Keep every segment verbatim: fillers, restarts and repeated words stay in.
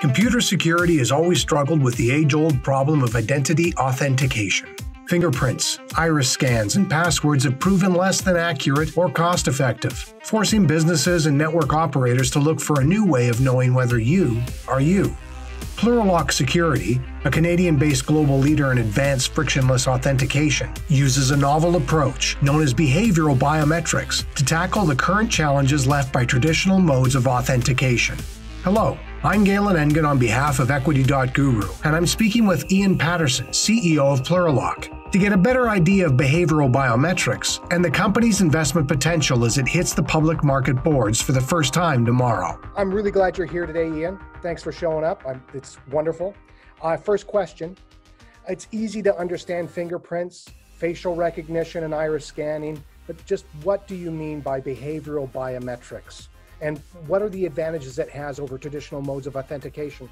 Computer security has always struggled with the age-old problem of identity authentication. Fingerprints, iris scans, and passwords have proven less than accurate or cost-effective, forcing businesses and network operators to look for a new way of knowing whether you are you. Plurilock Security, a Canadian-based global leader in advanced frictionless authentication, uses a novel approach known as behavioral biometrics to tackle the current challenges left by traditional modes of authentication. Hello, I'm Galen Engen on behalf of Equity.Guru, and I'm speaking with Ian Paterson, C E O of Plurilock, to get a better idea of behavioral biometrics and the company's investment potential as it hits the public market boards for the first time tomorrow. I'm really glad you're here today, Ian. Thanks for showing up. I'm, it's wonderful. Uh, first question. It's easy to understand fingerprints, facial recognition, and iris scanning, but just what do you mean by behavioral biometrics? And what are the advantages it has over traditional modes of authentication?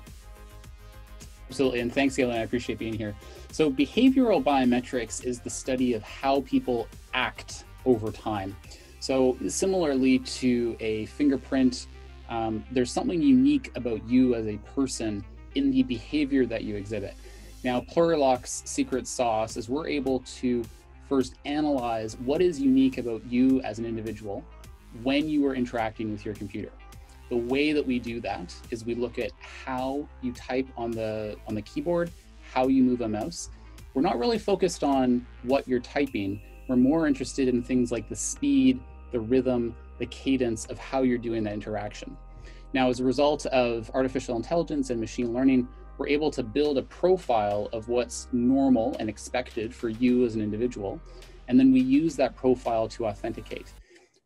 Absolutely, and thanks, Galen, I appreciate being here. So behavioral biometrics is the study of how people act over time. So similarly to a fingerprint, um, there's something unique about you as a person in the behavior that you exhibit. Now, Plurilock's secret sauce is we're able to first analyze what is unique about you as an individual when you are interacting with your computer. The way that we do that is we look at how you type on the, on the keyboard, how you move a mouse. We're not really focused on what you're typing. We're more interested in things like the speed, the rhythm, the cadence of how you're doing that interaction. Now, as a result of artificial intelligence and machine learning, we're able to build a profile of what's normal and expected for you as an individual. And then we use that profile to authenticate.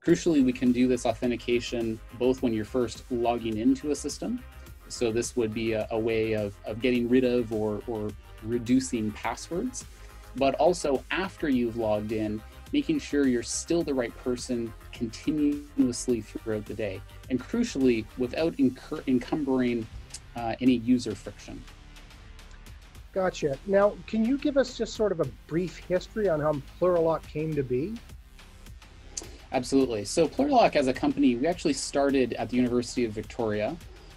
Crucially, we can do this authentication both when you're first logging into a system. So this would be a, a way of, of getting rid of or, or reducing passwords, but also after you've logged in, making sure you're still the right person continuously throughout the day. And crucially, without incur encumbering uh, any user friction. Gotcha. Now, can you give us just sort of a brief history on how Plurilock came to be? Absolutely. So Plurilock as a company, we actually started at the University of Victoria,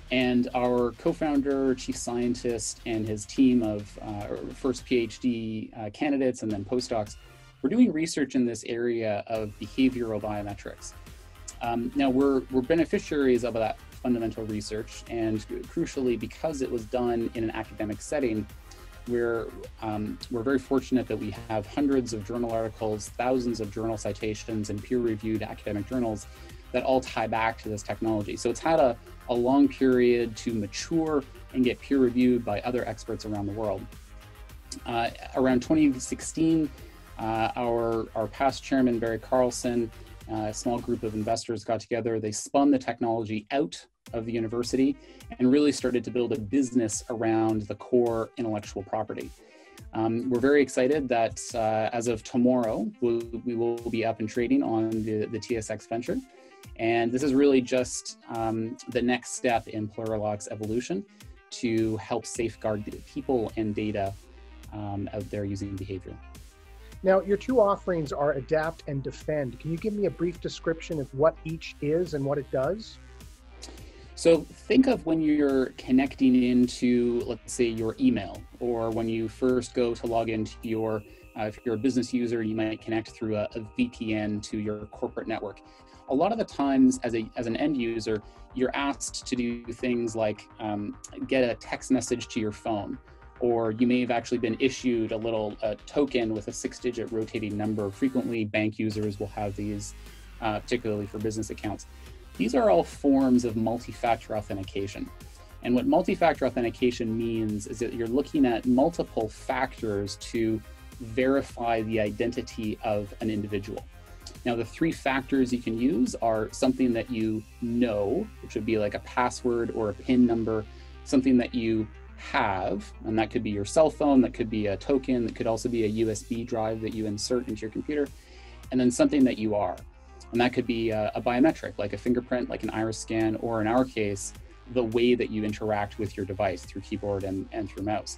and our co-founder, chief scientist, and his team of uh, first PhD uh, candidates and then postdocs were doing research in this area of behavioral biometrics. Um, now we're, we're beneficiaries of that fundamental research, and crucially, because it was done in an academic setting, We're, um, we're very fortunate that we have hundreds of journal articles, thousands of journal citations, and peer-reviewed academic journals that all tie back to this technology. So it's had a, a long period to mature and get peer-reviewed by other experts around the world. Uh, around twenty sixteen, uh, our, our past chairman, Barry Carlson, uh, a small group of investors got together. They spun the technology out of the university and really started to build a business around the core intellectual property. Um, we're very excited that uh, as of tomorrow, we'll, we will be up and trading on the, the T S X venture. And this is really just um, the next step in Plurilock's evolution to help safeguard the people and data um, out there using behavior. Now, your two offerings are Adapt and Defend. Can you give me a brief description of what each is and what it does? So think of when you're connecting into, let's say, your email, or when you first go to log into your, uh, if you're a business user, you might connect through a, a V P N to your corporate network. A lot of the times as, a, as an end user, you're asked to do things like um, get a text message to your phone, or you may have actually been issued a little uh, token with a six digit rotating number. Frequently, bank users will have these, uh, particularly for business accounts. These are all forms of multi-factor authentication. And what multi-factor authentication means is that you're looking at multiple factors to verify the identity of an individual. Now, the three factors you can use are something that you know, which would be like a password or a PIN number, something that you have, and that could be your cell phone, that could be a token, that could also be a U S B drive that you insert into your computer, and then something that you are. And that could be a, a biometric, like a fingerprint, like an iris scan, or in our case, the way that you interact with your device through keyboard and, and through mouse.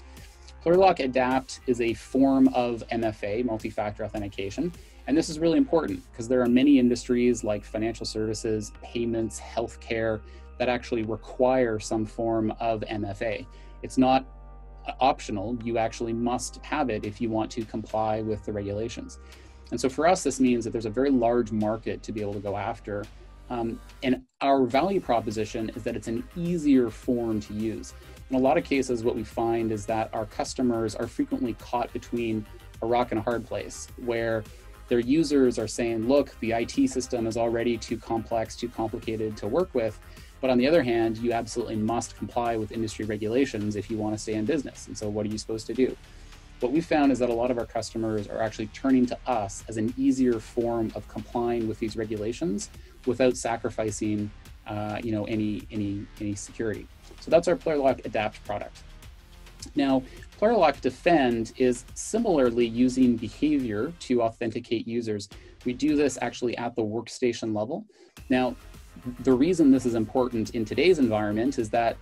Plurilock Adapt is a form of M F A, multi-factor authentication. And this is really important because there are many industries like financial services, payments, healthcare, that actually require some form of M F A. It's not optional, you actually must have it if you want to comply with the regulations. And so for us, this means that there's a very large market to be able to go after. Um, and our value proposition is that it's an easier form to use. In a lot of cases, what we find is that our customers are frequently caught between a rock and a hard place, where their users are saying, look, the I T system is already too complex, too complicated to work with. But on the other hand, you absolutely must comply with industry regulations if you want to stay in business. And so what are you supposed to do? What we found is that a lot of our customers are actually turning to us as an easier form of complying with these regulations without sacrificing uh, you know, any, any, any security. So that's our Plurilock Adapt product. Now, Plurilock Defend is similarly using behavior to authenticate users. We do this actually at the workstation level. Now, the reason this is important in today's environment is that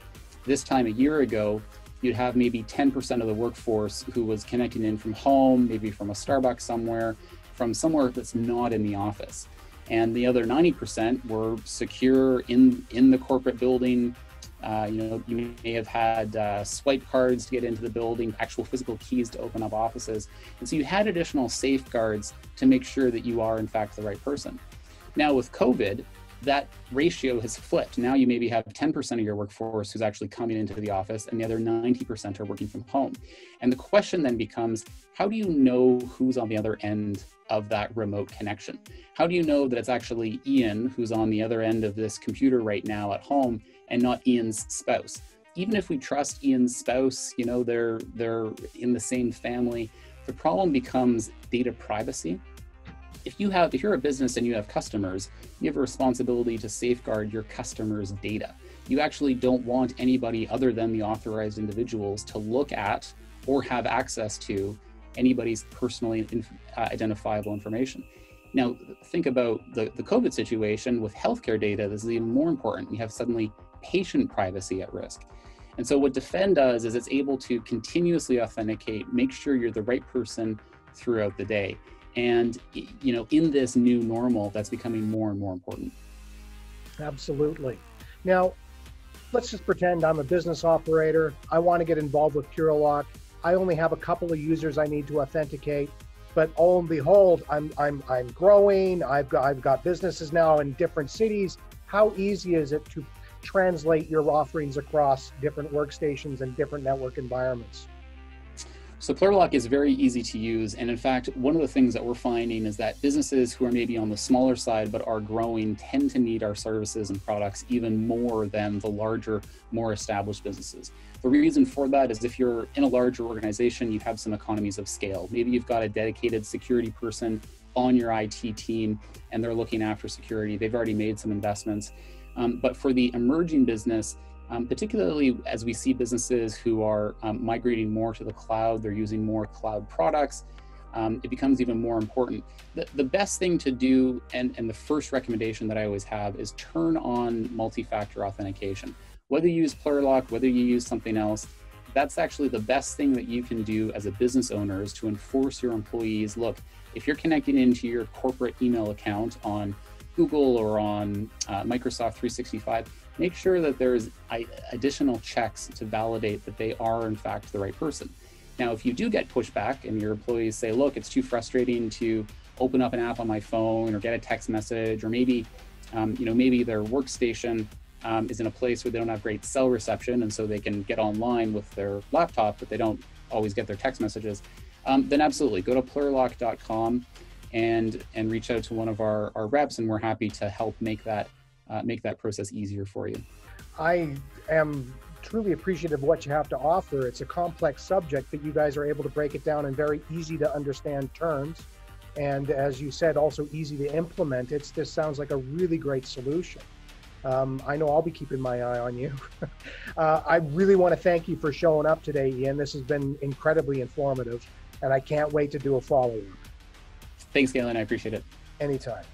this time a year ago, you'd have maybe ten percent of the workforce who was connecting in from home, maybe from a Starbucks somewhere, from somewhere that's not in the office. And the other ninety percent were secure in, in the corporate building. Uh, you know, you may have had uh, swipe cards to get into the building, actual physical keys to open up offices. And so you had additional safeguards to make sure that you are in fact the right person. Now with COVID, that ratio has flipped. Now you maybe have ten percent of your workforce who's actually coming into the office and the other ninety percent are working from home. And the question then becomes, how do you know who's on the other end of that remote connection? How do you know that it's actually Ian who's on the other end of this computer right now at home and not Ian's spouse? Even if we trust Ian's spouse, you know, they're, they're in the same family, the problem becomes data privacy. If you have, if you're a business and you have customers, you have a responsibility to safeguard your customers' data. You actually don't want anybody other than the authorized individuals to look at or have access to anybody's personally identifiable information. Now, think about the, the COVID situation with healthcare data. This is even more important. You have suddenly patient privacy at risk. And so what Defend does is it's able to continuously authenticate, make sure you're the right person throughout the day. And, you know, in this new normal, that's becoming more and more important. Absolutely. Now, let's just pretend I'm a business operator. I want to get involved with Plurilock. I only have a couple of users I need to authenticate, but oh and behold, I'm, I'm, I'm growing. I've got, I've got businesses now in different cities. How easy is it to translate your offerings across different workstations and different network environments? So Plurilock is very easy to use, and in fact, one of the things that we're finding is that businesses who are maybe on the smaller side but are growing tend to need our services and products even more than the larger, more established businesses. The reason for that is if you're in a larger organization, you have some economies of scale. Maybe you've got a dedicated security person on your I T team, and they're looking after security. They've already made some investments. Um, but for the emerging business, Um, particularly as we see businesses who are um, migrating more to the cloud, they're using more cloud products, um, it becomes even more important. The, the best thing to do, and, and the first recommendation that I always have, is turn on multi-factor authentication. Whether you use Plurilock, whether you use something else, that's actually the best thing that you can do as a business owner, is to enforce your employees. Look, if you're connecting into your corporate email account on Google or on uh, Microsoft three sixty-five, make sure that there's additional checks to validate that they are in fact the right person. Now, if you do get pushback and your employees say, look, it's too frustrating to open up an app on my phone or get a text message, or maybe, um, you know, maybe their workstation um, is in a place where they don't have great cell reception, and so they can get online with their laptop, but they don't always get their text messages, um, then absolutely go to plurilock dot com and, and reach out to one of our, our reps, and we're happy to help make that Uh, make that process easier for you. I am truly appreciative of what you have to offer. It's a complex subject, but you guys are able to break it down in very easy to understand terms. And as you said, also easy to implement. It's, this sounds like a really great solution. Um, I know I'll be keeping my eye on you. uh, I really want to thank you for showing up today, Ian. This has been incredibly informative, and I can't wait to do a follow-up. Thanks, Galen. I appreciate it. Anytime.